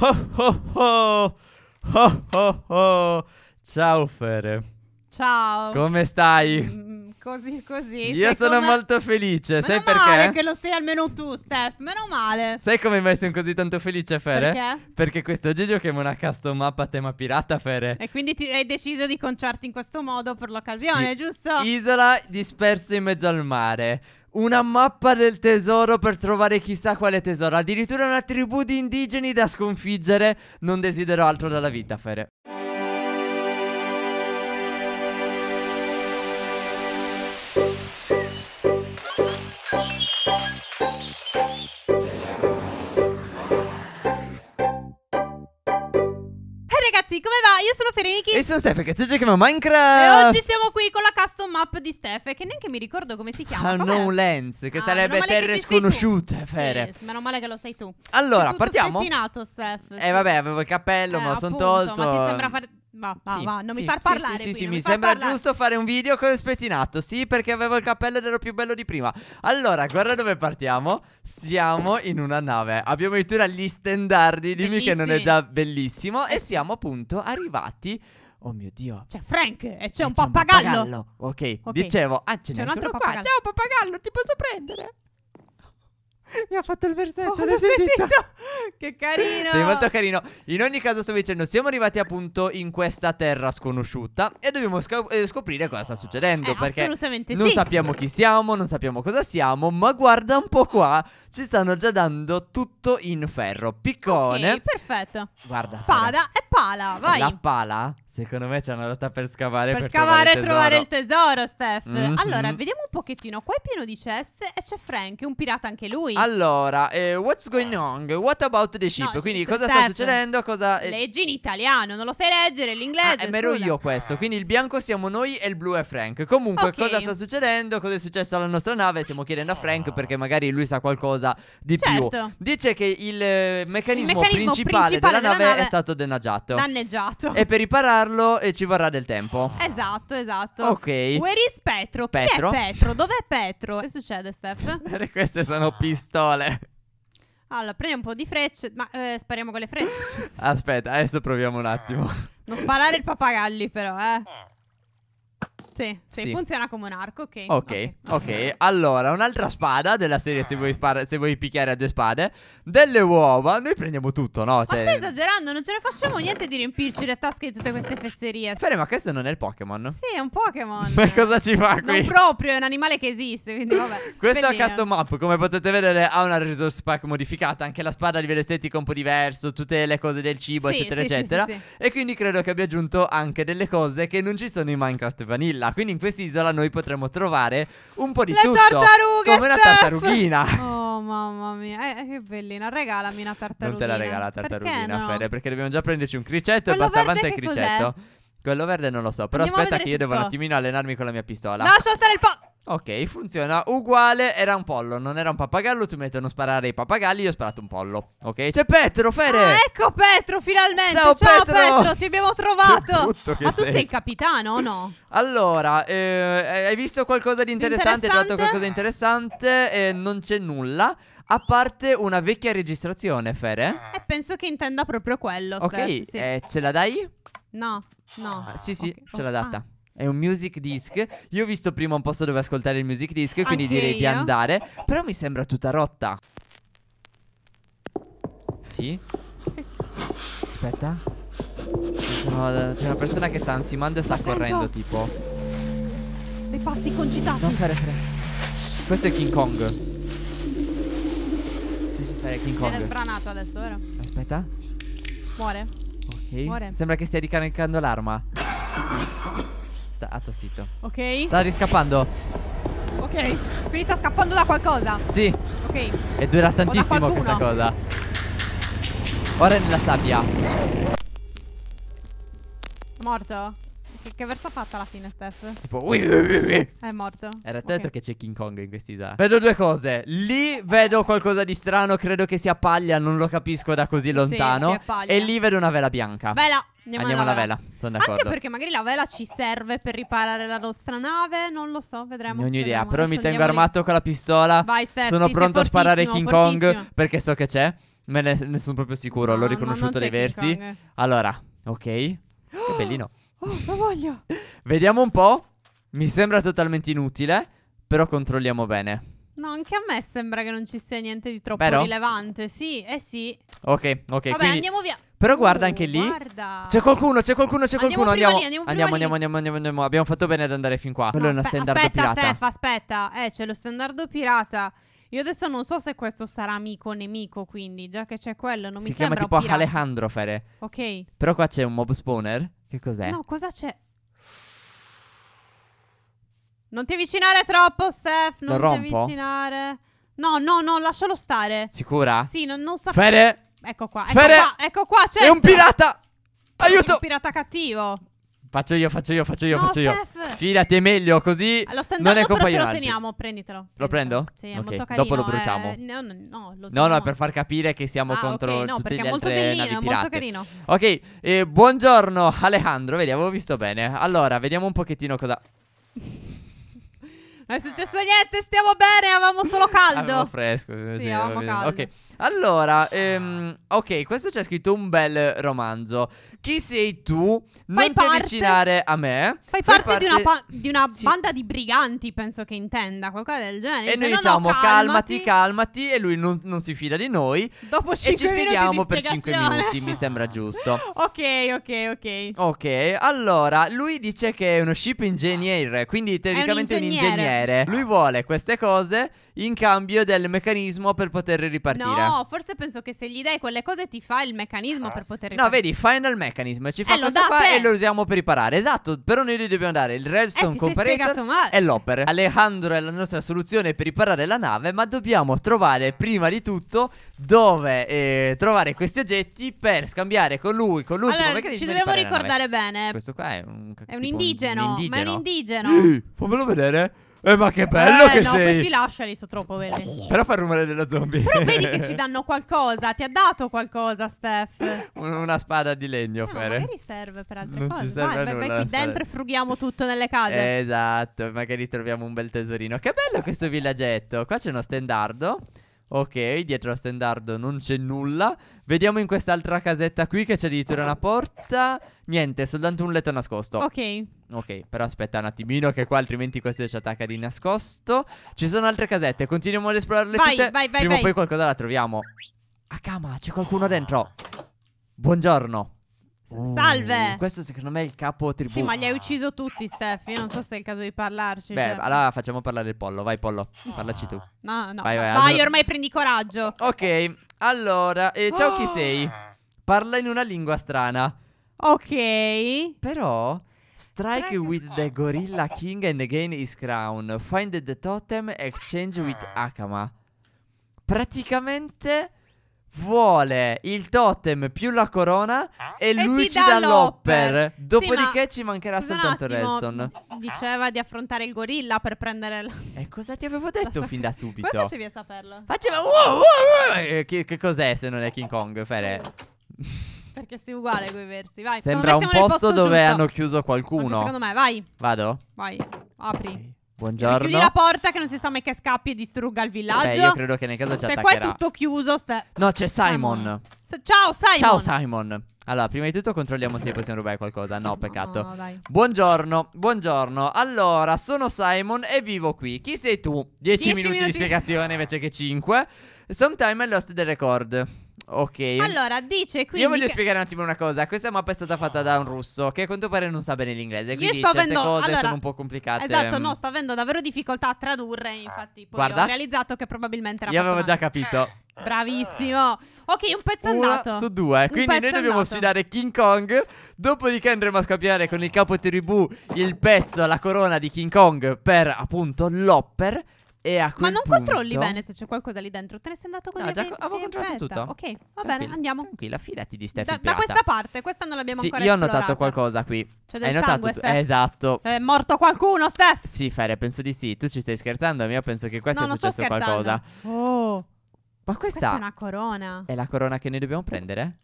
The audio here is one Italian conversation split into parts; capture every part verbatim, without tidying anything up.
Oh oh oh. Oh oh oh. Ciao Fere. Ciao. Come stai? Mm, così così. Io sono come... molto felice. Meno sai perché? Meno male che lo sei almeno tu, Stef. Meno male. Sai come mai sono così tanto felice, Fere? Perché? Perché quest'oggi giochiamo una custom map a tema pirata, Fere. E quindi ti hai deciso di conciarti in questo modo per l'occasione, sì. Giusto? Isola dispersa in mezzo al mare. Una mappa del tesoro per trovare chissà quale tesoro. Addirittura una tribù di indigeni da sconfiggere. Non desidero altro dalla vita, Fere. Come va? Io sono Ferenichi e sono Stef, che ci giochiamo a Minecraft. E oggi siamo qui con la custom map di Stef, che neanche mi ricordo come si chiama. Unknown Lens, che ah, sarebbe terre sconosciute, Fere. Sì, meno male che lo sai tu. Allora, partiamo. Pettinato, Stef. Eh vabbè, avevo il cappello, eh, ma lo sono tolto. Ma ti sembra fare... Va, va, sì, va, non sì, mi far parlare. Sì, sì, qui, sì, mi, mi sembra parlare. Giusto fare un video con spettinato. Sì, perché avevo il cappello ed ero più bello di prima. Allora, guarda dove partiamo. Siamo in una nave. Abbiamo addirittura gli stendardi. Dimmi che non è già bellissimo. E siamo appunto arrivati. Oh mio Dio, c'è Frank e c'è un pappagallo. Un pappagallo. Ok, okay. Dicevo, ah, c'è un altro pappagallo. Ciao pappagallo, ti posso prendere? Mi ha fatto il versetto, oh, l'ho sentito. Che carino. Sei molto carino. In ogni caso sto dicendo, siamo arrivati appunto in questa terra sconosciuta e dobbiamo eh, scoprire cosa sta succedendo, eh, perché assolutamente non sì. sappiamo chi siamo, non sappiamo cosa siamo. Ma guarda un po' qua, ci stanno già dando tutto in ferro. Piccone, okay, perfetto. Guarda, spada e pala, vai. La pala? Secondo me c'è una data per scavare. Per, per scavare e trovare il tesoro, Stef. Mm-hmm. Allora, vediamo un pochettino. Qua è pieno di ceste e c'è Frank, un pirata anche lui. Allora, eh, what's going on? What about the ship? No, quindi cosa Stef. sta succedendo? Cosa... Leggi in italiano, non lo sai leggere, l'inglese. Ah, eh, ma ero io questo. Quindi il bianco siamo noi e il blu è Frank. Comunque, okay, cosa sta succedendo? Cosa è successo alla nostra nave? Stiamo chiedendo a Frank perché magari lui sa qualcosa di certo. più. Dice che il eh, meccanismo, il meccanismo principale, principale della, della nave, nave è stato danneggiato. Danneggiato. E per ripararlo e ci vorrà del tempo. Esatto, esatto. Ok. Where is Petro? Petro? Chi è Petro? Dov'è Petro? Che succede, Stef? Queste sono pistole. Allora, prendiamo un po' di frecce. Ma eh, spariamo con le frecce. Aspetta, adesso proviamo un attimo. Non sparare il pappagalli però, eh. Sì, sì, sì, funziona come un arco, ok. Ok, ok, okay. Allora, un'altra spada della serie, se vuoi, se vuoi picchiare a due spade. Delle uova, noi prendiamo tutto, no? Cioè... Ma stai esagerando, non ce ne facciamo niente di riempirci le tasche di tutte queste fesserie. Fere, ma questo non è il Pokémon? Sì, è un Pokémon. Ma cosa ci fa qui? Non proprio, è un animale che esiste, quindi vabbè. Questa custom map, come potete vedere, ha una resource pack modificata. Anche la spada a livello estetico è un po' diverso. Tutte le cose del cibo, sì, eccetera, sì, eccetera sì, sì, sì. E quindi credo che abbia aggiunto anche delle cose che non ci sono in Minecraft Vanilla. Quindi in quest'isola noi potremmo trovare un po' di le tutto. Le tartarughe, come Stef! Una tartarughina. Oh mamma mia, eh, che bellina. Regalami una tartarughina. Non te la regala la tartarughina, perché no? Fede, perché dobbiamo già prenderci un cricetto. Quello e basta avanza il cricetto. Quello verde non lo so. Però andiamo, aspetta che io tutto. devo un attimino allenarmi con la mia pistola. Lascia stare il po'. Ok, funziona uguale. Era un pollo, non era un pappagallo. Tu mi hai detto non sparare i pappagalli, io ho sparato un pollo. Ok, c'è Petro, Fere. Ah, ecco Petro, finalmente. Ciao, Ciao Petro. Petro, ti abbiamo trovato. Ma tu sei. sei il capitano o no? Allora, eh, hai visto qualcosa di interessante? Hai trovato qualcosa di interessante? Eh, non c'è nulla, a parte una vecchia registrazione, Fere. E penso che intenda proprio quello. Ok, Stef, sì. eh, ce la dai? No, no ah, Sì, sì, okay. ce l'ha data. Ah. È un music disc. Io ho visto prima un posto dove ascoltare il music disc, quindi anche direi io. di andare. Però mi sembra tutta rotta. Sì. Aspetta, no, c'è una persona che sta ansimando e sta correndo, tipo. Dei passi concitati. Non fare, fare. Questo è King Kong. Sì, sì, fare King Kong. Viene sbranato adesso, vero? Aspetta. Muore. Ok. Muore. Sembra che stia ricaricando l'arma. Ha tossito. Ok. Sta riscappando. Ok. Quindi sta scappando da qualcosa. Sì. Ok. E dura tantissimo questa cosa. Ora è nella sabbia. Morto? Che, che verso ha fatto alla fine, Stef? Tipo ui, ui, ui, ui. È morto. Era detto okay. che c'è King Kong in quest'isola. Vedo due cose. Lì vedo qualcosa di strano. Credo che sia paglia. Non lo capisco da così lontano. Sì, e lì vedo una vela bianca. Vela. Andiamo, Andiamo alla vela, vela. sono d'accordo. Anche perché magari la vela ci serve per riparare la nostra nave. Non lo so, vedremo. Non ho idea, vedremo. però Adesso mi tengo armato lì. con la pistola. Vai Stef, sono pronto a sparare King Kong, perché so che c'è. Me ne, ne sono proprio sicuro, no, l'ho riconosciuto dai versi. Kong. Allora, ok. Che bellino. Oh, lo voglio. Vediamo un po'. Mi sembra totalmente inutile, però controlliamo bene. No, anche a me sembra che non ci sia niente di troppo però rilevante. Sì, eh sì. Ok, ok. Vabbè, quindi andiamo via. Però guarda anche lì. Guarda. C'è qualcuno, c'è qualcuno, c'è qualcuno. Andiamo, andiamo, lì, andiamo, andiamo, andiamo, andiamo, andiamo, andiamo. Abbiamo fatto bene ad andare fin qua. Quello no, è uno standardo aspetta, pirata. Aspetta, aspetta. Eh, c'è lo standardo pirata. Io adesso non so se questo sarà amico o nemico, quindi già che c'è quello non si mi sembra un pirata. Si chiama tipo Alejandro, Fere. Ok. Però qua c'è un mob spawner. Che cos'è? No, cosa c'è? Non ti avvicinare troppo, Stef. Non Lo ti rompo? avvicinare. No, no, no, lascialo stare. Sicura? Sì, non, non so. Fere! Ecco qua, ecco Fere! qua, ecco qua, c'è. È un pirata! Aiuto! È un pirata cattivo. Faccio io, faccio io, faccio io, no, faccio Stef. io. Fidati, è meglio così. Lo non è compagno. Lo teniamo, prenditelo. Lo prendo? Sì, è okay. molto carino. Dopo lo bruciamo. Eh, no, no, no, lo no, no, per far capire che siamo ah, contro okay, no, tutte le altre bellino, navi pirate. Molto carino. Ok, eh, buongiorno Alejandro, vedi, avevo visto bene. Allora, vediamo un pochettino cosa... Non è successo niente, stiamo bene, avevamo solo caldo. Avevamo fresco. Sì, sì avevamo caldo. Ok, allora, ehm, ok, questo c'è scritto un bel romanzo. Chi sei tu? Non fai ti parte... avvicinare a me. Fai, fai parte, parte di una, pa di una sì. banda di briganti, penso che intenda, qualcosa del genere. E cioè, noi diciamo no, no, calmati, calmati, e lui non, non si fida di noi. Dopo cinque e ci spieghiamo per cinque minuti, mi sembra giusto. Ok, ok, ok. Ok, allora, lui dice che è uno ship engineer, quindi teoricamente è un ingegnere. Un ingegnere. Lui vuole queste cose in cambio del meccanismo per poter ripartire. No, forse penso che se gli dai quelle cose ti fa il meccanismo per poter ripartire. No, vedi, final mechanism. Ci fa eh, questo qua e lo usiamo per riparare. Esatto, però noi dobbiamo dare il redstone eh, comparator e l'hopper. Alejandro è la nostra soluzione per riparare la nave, ma dobbiamo trovare prima di tutto dove eh, trovare questi oggetti per scambiare con lui, con l'ultimo allora, meccanismo. Ci dobbiamo ricordare bene. Questo qua è un, è un, indigeno, un indigeno. Ma è un indigeno. eh, Fammelo vedere. Eh, ma che bello eh, che no, sei. No, questi lasciali, sono troppo veri. Però fa il rumore della zombie. Però vedi che ci danno qualcosa. Ti ha dato qualcosa, Stef. Una spada di legno, eh, Fere. Magari serve per altre non cose. Ci serve Vai, nulla, qui dentro e frughiamo tutto nelle case. Esatto, magari troviamo un bel tesorino. Che bello questo villaggetto. Qua c'è uno standardo. Ok, dietro lo standardo non c'è nulla. Vediamo in quest'altra casetta qui che c'è addirittura una porta. Niente, soltanto un letto nascosto. Ok. Ok, però aspetta un attimino che qua altrimenti questo ci attacca di nascosto. Ci sono altre casette, continuiamo ad esplorarle vai, tutte. Vai, vai, Prima vai. o poi qualcosa la troviamo. Akama, c'è qualcuno dentro. Buongiorno. Uh, Salve. Questo secondo me è il capo tribù. Sì, ma li hai ucciso tutti, Stef. Io non so se è il caso di parlarci. Beh, cioè. allora facciamo parlare il pollo. Vai, pollo. Parlaci tu. No, no. Vai, vai, vai allora... ormai prendi coraggio. Ok, allora. Eh, ciao, oh. chi sei? Parla in una lingua strana. Ok. Però. Strike, Strike with the gorilla king and gain his crown. Find the totem, exchange with Akama. Praticamente. Vuole il totem più la corona e, e lui ci dà l'hopper. Dopodiché sì, ci mancherà soltanto Redstone. Diceva di affrontare il gorilla per prendere la... E eh, cosa ti avevo detto fin da subito? Come facevi a saperlo? Faceva wow, wow, wow. Eh, Che, che cos'è se non è King Kong, Fere? Perché sei uguale quei versi, vai. Sembra un posto, posto dove giusto. hanno chiuso qualcuno. Anche secondo me, vai. Vado? Vai, apri. Buongiorno. Chiudi la porta che non si sa mai che scappi e distrugga il villaggio. Beh, io credo che nel caso ci attaccherà. Se qua è tutto chiuso sta... No, c'è Simon. Simon. Ciao Simon. Ciao Simon. Allora, prima di tutto controlliamo se possiamo rubare qualcosa. No, peccato. No, dai. Buongiorno, buongiorno. Allora, sono Simon e vivo qui. Chi sei tu? dieci minuti di spiegazione invece che cinque. Sometime I lost the record. Ok. Allora, dice quindi. Io voglio che... spiegare un attimo una cosa. Questa mappa è stata fatta da un russo che a quanto pare non sa bene l'inglese. Quindi io sto certe avendo... cose allora... sono un po' complicate. Esatto, no, sto avendo davvero difficoltà a tradurre. Infatti, poi Guarda. ho realizzato che probabilmente era. Io avevo già capito. Bravissimo. Ok, un pezzo andato. Uno su due. Quindi noi dobbiamo sfidare King Kong. Dopodiché andremo a scambiare con il capo tribù il pezzo, la corona di King Kong per appunto l'hopper. E a Ma non punto... controlli bene se c'è qualcosa lì dentro. Te ne sei andato così? No, già avevo controllato tutto. Ok, va bene, andiamo. Tranquilla, fidati di Stef. Da, da questa parte, questa non l'abbiamo sì, ancora Io esplorata. Ho notato qualcosa qui. Cioè del Hai sangue, notato? Eh, esatto. È morto qualcuno, Stef? Sì, Fere, penso di sì. Tu ci stai scherzando? Io penso che questo no, è successo qualcosa. Oh, ma questa, questa è una corona. È la corona che noi dobbiamo prendere?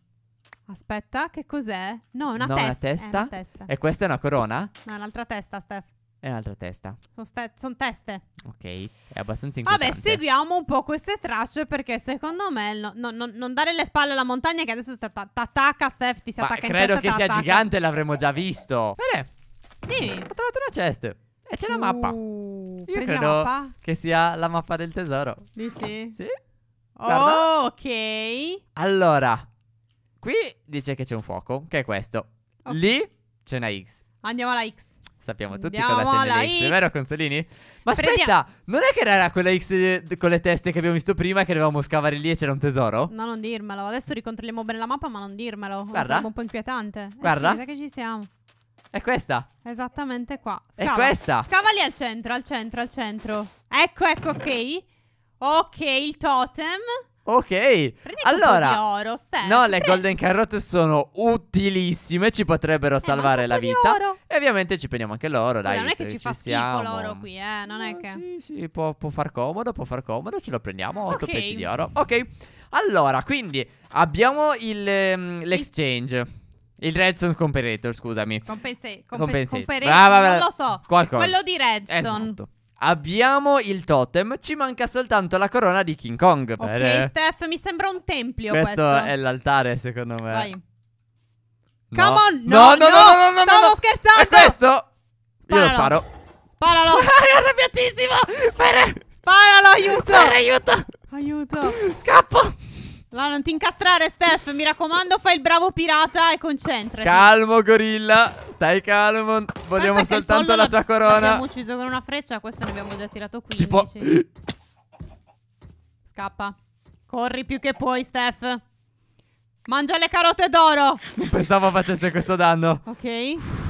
Aspetta, che cos'è? No, è una, no, testa. Una testa. È una testa. E questa è una corona? No, è un'altra testa, Stef. E un'altra testa. Sono, son teste. Ok, è abbastanza inquietante. Vabbè, seguiamo un po' queste tracce, perché secondo me no, no, no, non dare le spalle alla montagna, che adesso ti attacca, Stef, ti si attacca in testa. Credo che sia gigante, l'avremmo già visto. Bene, sì. Ho trovato una chest e c'è la mappa. Io credo mappa? che sia la mappa del tesoro. Dici? Sì. Guarda. Oh, ok. Allora, qui dice che c'è un fuoco, che è questo. Okay. Lì c'è una X. Andiamo alla X. Sappiamo tutti Andiamo cosa c'è nella X. X, vero Consolini? Ma aspetta, non è che era quella X con le teste che abbiamo visto prima, che dovevamo scavare lì e c'era un tesoro? No, non dirmelo. Adesso ricontrolliamo bene la mappa, ma non dirmelo. Guarda, è un po' inquietante. Guarda, eh sì, mi sa che ci siamo. È questa. Esattamente qua. Scava. È questa. Scava lì al centro, al centro, al centro. Ecco, ecco, ok. Ok, il totem. Ok. Prendi allora un po' di oro, Stef. No, le golden carrot sono utilissime. Ci potrebbero eh, salvare la vita. E ovviamente ci prendiamo anche l'oro. Dai, non è che ci, ci fa schifo l'oro qui, eh. Non no, è che Sì, sì, può, può far comodo. Può far comodo. Ce lo prendiamo. Otto okay. pezzi di oro. Ok. Allora, quindi abbiamo l'exchange. Um, il, il Redstone Comparator, scusami. Compense, compen Comparator. Ah, vabbè. Non lo so. Qualcosa. Quello di Redstone. Esatto. Abbiamo il totem, ci manca soltanto la corona di King Kong. Ok, eh, Stef, mi sembra un tempio questo. Questo è l'altare, secondo me. Vai. No. Come on, no, no, no, no, no, no, no, no stavo no. scherzando. E questo? Sparalo. Io lo sparo. Sparalo. È arrabbiatissimo. Per... Sparalo, aiuto. Per aiuto. Aiuto. Scappo. No, non ti incastrare, Stef, mi raccomando, fai il bravo pirata e concentrati. Calmo, gorilla, stai calmo, vogliamo Pensa soltanto la tua corona. L'abbiamo ucciso con una freccia, questo ne abbiamo già tirato quindici. Tipo... Scappa, corri più che puoi, Stef. Mangia le carote d'oro. Non pensavo facesse questo danno. Ok.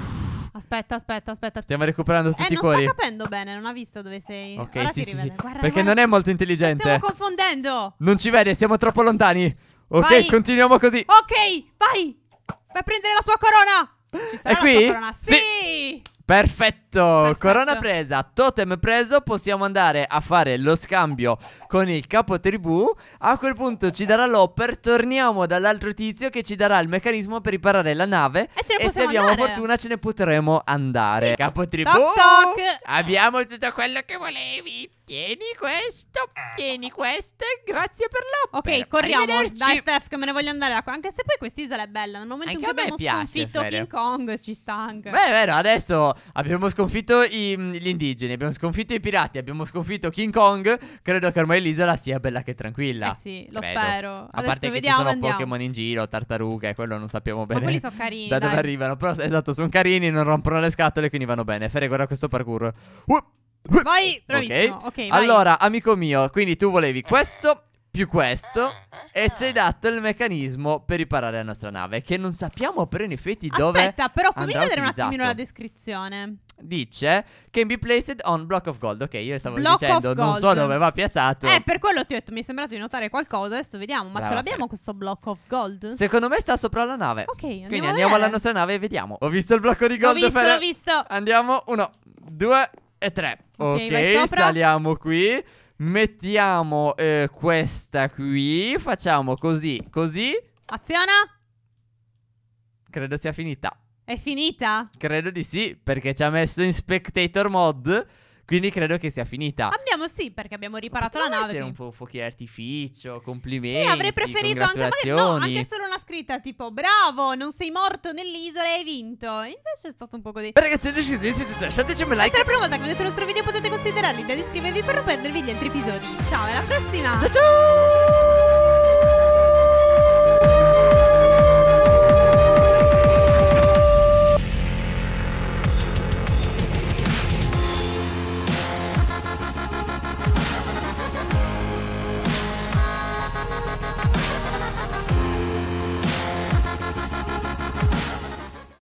Aspetta, aspetta, aspetta. Stiamo recuperando tutti eh, i cuori. Non sta capendo bene, non ha visto dove sei. Ok, ora sì, sì, sì. Guarda, perché guarda, non è molto intelligente. Stiamo confondendo. Non ci vede, siamo troppo lontani. Ok, vai. Continuiamo così. Ok, vai. Vai a prendere la sua corona. Ci sarà è qui? La sua corona. Sì, sì. Perfetto. Perfetto, corona presa, totem preso. Possiamo andare a fare lo scambio con il capo tribù. A quel punto ci darà l'hopper. Torniamo dall'altro tizio che ci darà il meccanismo per riparare la nave. E, ce ne e se abbiamo andare. fortuna ce ne potremo andare. Sì. Capo tribù, toc, toc. Abbiamo tutto quello che volevi. Tieni questo, tieni questo. Grazie per l'hopper. Ok, corriamo. Dai, Stef, che me ne voglio andare da qua. Anche se poi quest'isola è bella. Nel momento anche in cui abbiamo piace, sconfitto Fede. King Kong ci sta anche. Beh, è vero, adesso abbiamo sconfitto i, gli indigeni, abbiamo sconfitto i pirati, abbiamo sconfitto King Kong. Credo che ormai l'isola sia bella che tranquilla. Eh sì, lo credo. spero. A Adesso parte vediamo, che ci sono andiamo. Pokémon in giro, tartarughe, quello non sappiamo bene. Ma quelli sono carini. Da dai. dove arrivano? Però esatto, sono carini, non rompono le scatole, quindi vanno bene. Fere, guarda questo parkour. Uh, uh, vai, bravissimo. Ok, okay vai. Allora, amico mio, quindi tu volevi questo più questo e ci hai dato il meccanismo per riparare la nostra nave, che non sappiamo però in effetti dove Aspetta però fammi vedere utilizzato. un attimino la descrizione. Dice can be placed on block of gold. Ok, io stavo block dicendo non so dove va piazzato. Eh per quello ti ho detto, mi è sembrato di notare qualcosa. Adesso vediamo. Ma Brava, ce l'abbiamo questo block of gold? Secondo me sta sopra la nave. Ok, andiamo. Quindi andiamo alla nostra nave e vediamo. Ho visto il blocco di gold. Ho visto, ho visto. Andiamo. Uno, due e tre. Ok, okay saliamo qui. Mettiamo eh, questa qui. Facciamo così, così. Aziona. Credo sia finita. È finita? Credo di sì, perché ci ha messo in spectator mod. Quindi credo che sia finita. Abbiamo sì, perché abbiamo riparato la nave. Un po' fuochi d'artificio, complimenti. Sì, avrei preferito anche, no, anche solo una scritta tipo bravo, non sei morto nell'isola e hai vinto. Invece è stato un po' così. Ragazzi, lasciateci un like. Se è la prima volta che vedete il nostro video potete considerare l'idea di iscrivervi per non perdervi gli altri episodi. Ciao, alla prossima. Ciao ciao.